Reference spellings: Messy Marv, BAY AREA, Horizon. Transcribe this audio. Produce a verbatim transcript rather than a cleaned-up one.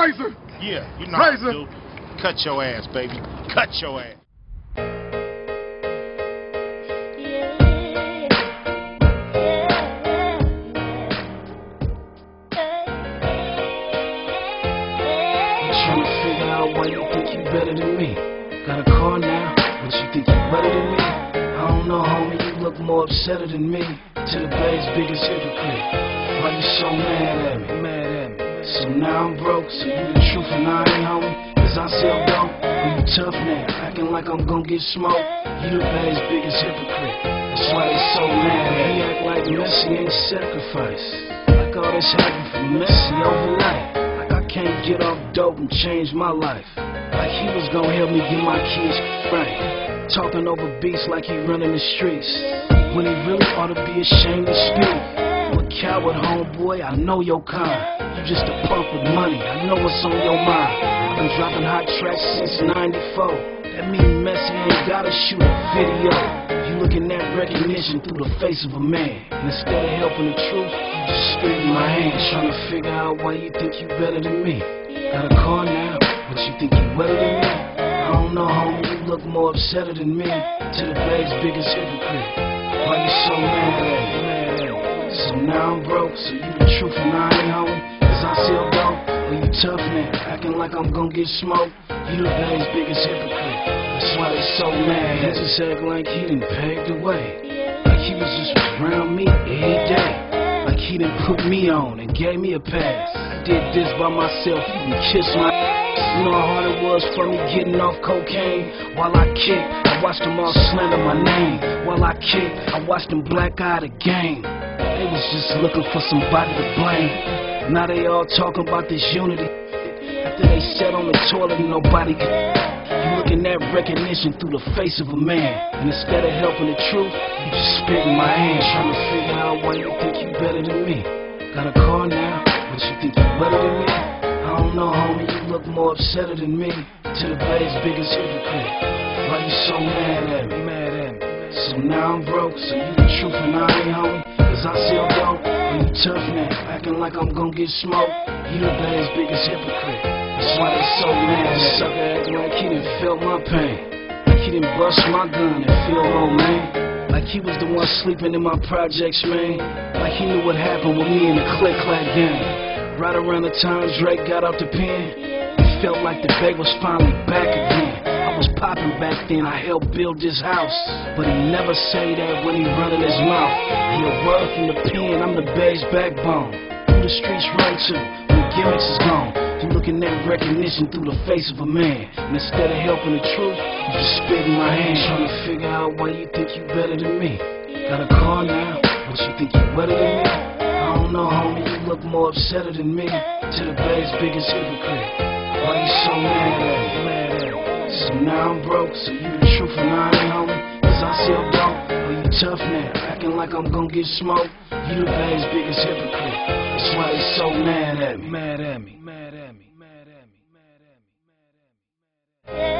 Razor! Yeah, you know how to do. Cut your ass, baby. Cut your ass. Trying to figure out why you think you better than me. Got a car now, but you think you better than me? I don't know, homie, you look more upset than me. To the bay's biggest hypocrite. Why you so mad at me? Mad at me. So now I'm broke, so you the truth and I ain't, homie. Cause I still don't, well, you tough now, acting like I'm gon' get smoked. You the bay's biggest hypocrite. That's why they so mad at me. He act like Messy ain't sacrifice. Like all this happened for Messy overnight. Like I can't get off dope and change my life. Like he was gon' help me get my kids right. Talking over beats like he running the streets. When he really ought to be ashamed to speak. I'm a coward, homeboy, I know your kind. You just a punk with money, I know what's on your mind. I've been dropping hot tracks since ninety-four. That mean Messy ain't gotta shoot a video. You looking at recognition through the face of a man. And instead of helping the truth, you just spit in my hand. Trying to figure out why you think you better than me. Got a car now, but you think you better than me? I don't know, homie, you look more upset than me. To the bag's biggest hypocrite. Why you so mad at me? So now I'm broke, so you the truth and I ain't, homie. Cause I still broke, well you tough now, acting like I'm gon' get smoked. You the bay's biggest hypocrite, that's why they so mad. He just act like he done paved the way. Like he was just around me every day. Like he done put me on and gave me a pass. I did this by myself, you can kiss my ass. You know how hard it was for me getting off cocaine. While I kicked, I watched them all slander my name. While I kicked, I watched them black-eyed again. They was just looking for somebody to blame. Now they all talking about this unity. After they sat on the toilet and nobody could. You looking at recognition through the face of a man. And instead of helping the truth, you just spit in my hand. Trying to figure out why you think you better than me. Got a car now, but you think you better than me? I don't know, homie, you look more upset than me. To the bay's biggest hypocrite. Why you so mad at me? Mad at me. So now I'm broke, so you the truth and I ain't, homie. Cause I still don't, well you tough now, acting like I'm gon' get smoked. You the bay's biggest hypocrite. That's why they so mad. That sucker act like he done felt my pain. Like he done bust my gun and feel old man. Like he was the one sleeping in my projects, man. Like he knew what happened with me in the click clack gang. Right around the time Drake got out the pen, it felt like the bay was finally back again. I was popping back then, I helped build this house. But he never say that when he running his mouth. He a word from the pen, I'm the bay's backbone. Who the streets run to, when the gimmicks is gone. You looking at recognition through the face of a man. And instead of helping the truth, you just spit in my hand. Trying to figure out why you think you better than me. Got a car now, but you think you better than me? I don't know, homie, you look more upset than me. To the bay's biggest hypocrite. Why you so mad at me? So now I'm broke, so you the truth and I ain't, homie. Cause I still don't, well you tough now, acting like I'm gon' get smoked. You the bay's biggest hypocrite. That's why they so mad at me. Mad at me, mad at me, mad at me, mad at me, mad at me.